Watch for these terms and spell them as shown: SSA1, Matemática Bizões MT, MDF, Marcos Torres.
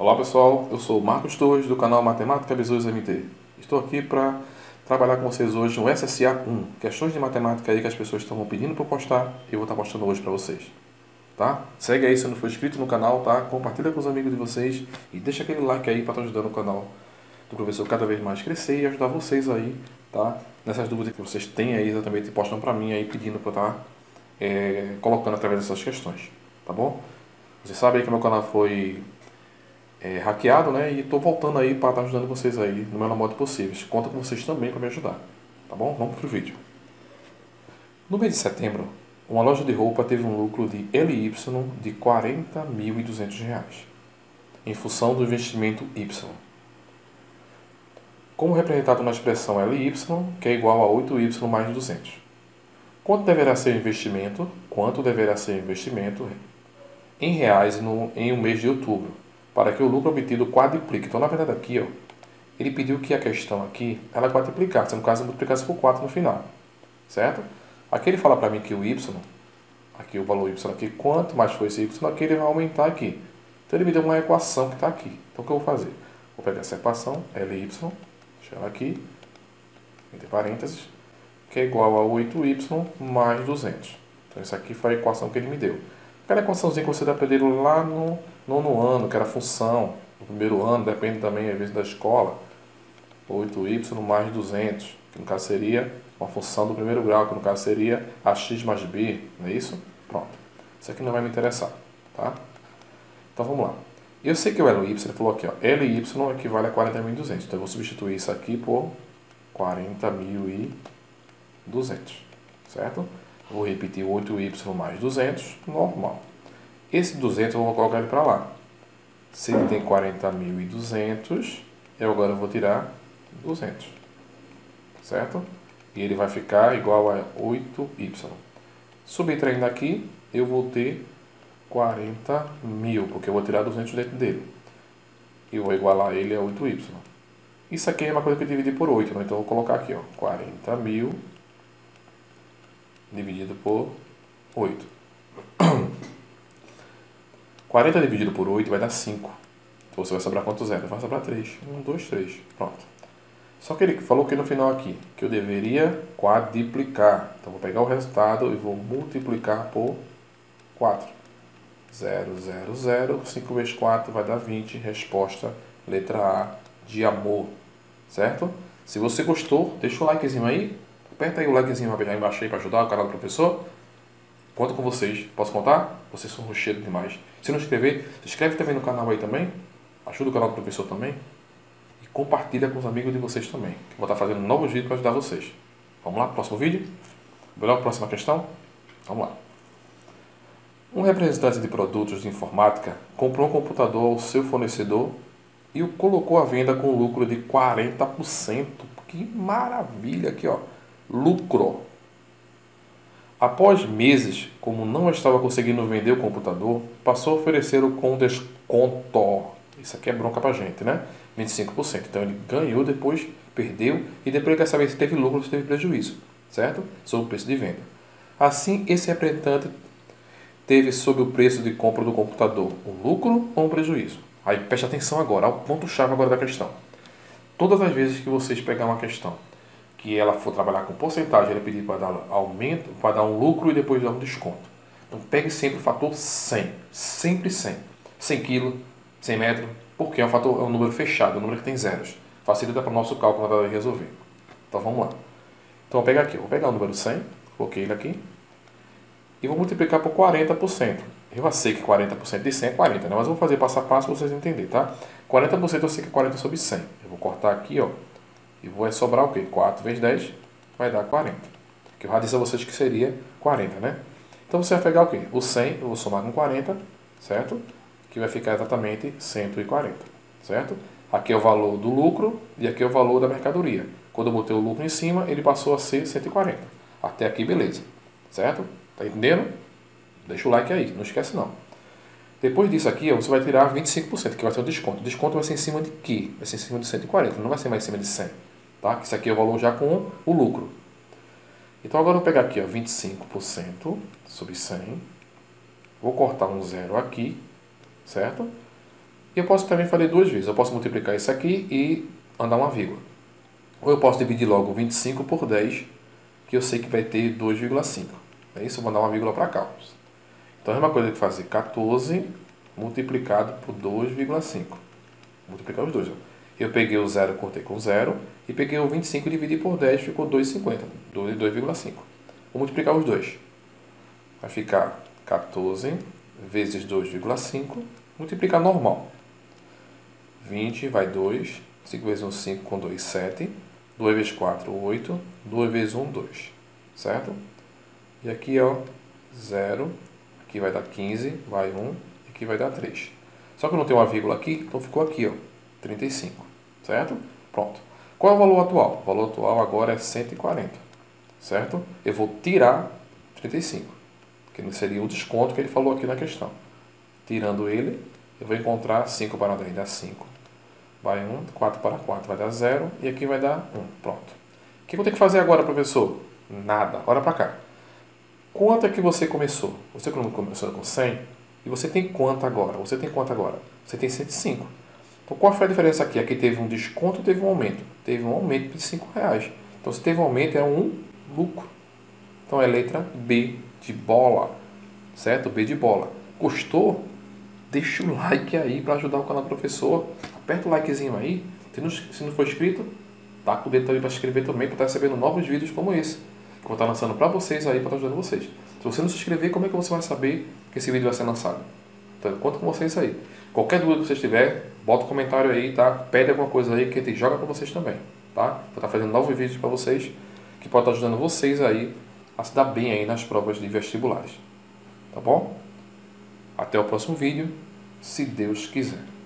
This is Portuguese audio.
Olá pessoal, eu sou o Marcos Torres do canal Matemática Bizões MT. Estou aqui para trabalhar com vocês hoje um SSA1, questões de matemática aí que as pessoas estão pedindo para eu postar, e eu vou estar postando hoje para vocês. Tá? Segue aí se não for inscrito no canal, tá? Compartilha com os amigos de vocês e deixa aquele like aí para estar ajudando o canal do professor cada vez mais crescer e ajudar vocês aí, tá? Nessas dúvidas que vocês têm aí, exatamente, postam para mim aí pedindo para eu estar colocando através dessas questões, tá bom? Vocês sabem aí que meu canal foi hackeado, né? E estou voltando aí para estar ajudando vocês aí no melhor modo possível. Conto com vocês também para me ajudar, tá bom? Vamos para o vídeo. No mês de setembro, uma loja de roupa teve um lucro de LY de R$ 40.200, em função do investimento Y. Como representado na expressão LY, que é igual a 8Y mais 200. Quanto deverá ser o investimento? Em reais em um mês de outubro, para que o lucro obtido quadriplique. Então, na verdade, aqui, ó, ele pediu que a questão aqui, ela quadriplicasse, no caso, multiplicasse por 4 no final, certo? Aqui ele fala para mim que o Y, aqui o valor Y aqui, quanto mais for esse Y aqui, ele vai aumentar aqui. Então, ele me deu uma equação que está aqui. Então, o que eu vou fazer? Vou pegar essa equação, LY, deixa ela aqui, entre parênteses, que é igual a 8Y mais 200. Então, isso aqui foi a equação que ele me deu. Aquela equaçãozinha que vocês aprenderam lá no nono ano, que era função, no primeiro ano, depende também, às vezes, da escola. 8y mais 200, que no caso seria uma função do primeiro grau, que no caso seria ax mais b, não é isso? Pronto. Isso aqui não vai me interessar, tá? Então, vamos lá. Eu sei que o LY, ele falou aqui, ó, LY equivale a 40.200. Então, eu vou substituir isso aqui por 40.200, certo? Vou repetir 8y mais 200, normal. Esse 200 eu vou colocar ele para lá. Se ele tem 40.200, eu agora vou tirar 200, certo? E ele vai ficar igual a 8y. Subtraindo aqui, eu vou ter 40.000, porque eu vou tirar 200 dentro dele. E vou igualar ele a 8y. Isso aqui é uma coisa que eu dividi por 8, né? Então eu vou colocar aqui, ó, 40.000. Dividido por 8. 40 dividido por 8 vai dar 5. Então você vai sobrar quanto zero? Vai sobrar 3. 1, 2, 3. Pronto. Só que ele falou que no final aqui, que eu deveria quadriplicar. Então vou pegar o resultado e vou multiplicar por 4. 0, 0, 0. 5 vezes 4 vai dar 20. Resposta, letra A, de amor. Certo? Se você gostou, deixa o likezinho aí. Aperta aí o likezinho aí embaixo aí para ajudar o canal do professor. Conto com vocês. Posso contar? Vocês são rocheiros demais. Se não inscrever, se inscreve também no canal aí também. Ajuda o canal do professor também. E compartilha com os amigos de vocês também. Que eu vou estar fazendo novos vídeos para ajudar vocês. Vamos lá, próximo vídeo. Melhor a próxima questão? Vamos lá. Um representante de produtos de informática comprou um computador ao seu fornecedor e o colocou à venda com lucro de 40%. Que maravilha aqui, ó. Lucro. Após meses, como não estava conseguindo vender o computador, passou a oferecer-o com desconto. Isso aqui é bronca pra gente, né? 25%. Então ele ganhou, depois perdeu e depois ele quer saber se teve lucro ou se teve prejuízo, certo? Sobre o preço de venda. Assim, esse representante teve sobre o preço de compra do computador um lucro ou um prejuízo? Aí preste atenção agora, ao ponto-chave agora da questão. Todas as vezes que vocês pegar uma questão que ela for trabalhar com porcentagem, ela pedir para dar aumento, para dar um lucro e depois dar um desconto. Então pegue sempre o fator 100, sempre 100. 100 kg, 100 metros, porque é um fator, é um número fechado, é um número que tem zeros. Facilita para o nosso cálculo para resolver. Então vamos lá. Então vou pegar aqui, vou pegar o número 100, coloquei ele aqui, e vou multiplicar por 40%. Eu sei que 40% de 100 é 40, né? Mas eu vou fazer passo a passo para vocês entenderem, tá? 40% eu sei que é 40 sobre 100. Eu vou cortar aqui, ó. E vai sobrar o quê? 4 vezes 10 vai dar 40. Que eu já disse a vocês que seria 40, né? Então você vai pegar o quê? O 100, eu vou somar com 40, certo? Que vai ficar exatamente 140, certo? Aqui é o valor do lucro e aqui é o valor da mercadoria. Quando eu botei o lucro em cima, ele passou a ser 140. Até aqui, beleza. Certo? Tá entendendo? Deixa o like aí, não esquece não. Depois disso aqui, ó, você vai tirar 25%, que vai ser o desconto. O desconto vai ser em cima de quê? Vai ser em cima de 140, não vai ser mais em cima de 100. Tá? Isso aqui é o valor já com o lucro. Então agora eu vou pegar aqui, ó, 25% sobre 100. Vou cortar um zero aqui, certo? E eu posso também fazer duas vezes. Eu posso multiplicar isso aqui e andar uma vírgula. Ou eu posso dividir logo 25 por 10, que eu sei que vai ter 2,5. É isso? Eu vou andar uma vírgula para cá. Então é a mesma coisa que fazer 14 multiplicado por 2,5. Multiplicar os dois. Ó. Eu peguei o 0, cortei com 0. E peguei o 25 e dividi por 10, ficou 2,50. 2,5. Vou multiplicar os dois. Vai ficar 14 vezes 2,5. Multiplicar normal. 20 vai 2. 5 vezes 1, 5 com 2, 7. 2 vezes 4, 8. 2 vezes 1, 2. Certo? E aqui, ó, 0. Aqui vai dar 15, vai 1. E aqui vai dar 3. Só que eu não tenho uma vírgula aqui, então ficou aqui, ó, 35. Certo? Pronto. Qual é o valor atual? O valor atual agora é 140. Certo? Eu vou tirar 35. Que seria o desconto que ele falou aqui na questão. Tirando ele, eu vou encontrar 5 para 10 dá 5. Vai 1, 4 para 4 vai dar 0 e aqui vai dar 1. Pronto. O que eu tenho que fazer agora, professor? Nada. Olha para cá. Quanto é que você começou? Você começou com 100 e você tem quanto agora? Você tem quanto agora? Você tem 105. Então qual foi a diferença aqui? Aqui teve um desconto e teve um aumento. Teve um aumento de R$5. Então se teve um aumento é um lucro. Então é letra B de bola. Certo? B de bola. Gostou? Deixa o like aí para ajudar o canal do professor. Aperta o likezinho aí. Se não for inscrito, taca o dedo também para se inscrever também, para estar recebendo novos vídeos como esse. Que eu vou estar lançando para vocês aí, para estar ajudando vocês. Se você não se inscrever, como é que você vai saber que esse vídeo vai ser lançado? Então, eu conto com vocês aí. Qualquer dúvida que vocês tiverem, bota um comentário aí, tá? Pede alguma coisa aí que a gente joga para vocês também, tá? Vou estar fazendo novos vídeos para vocês, que pode estar ajudando vocês aí a se dar bem aí nas provas de vestibulares. Tá bom? Até o próximo vídeo, se Deus quiser.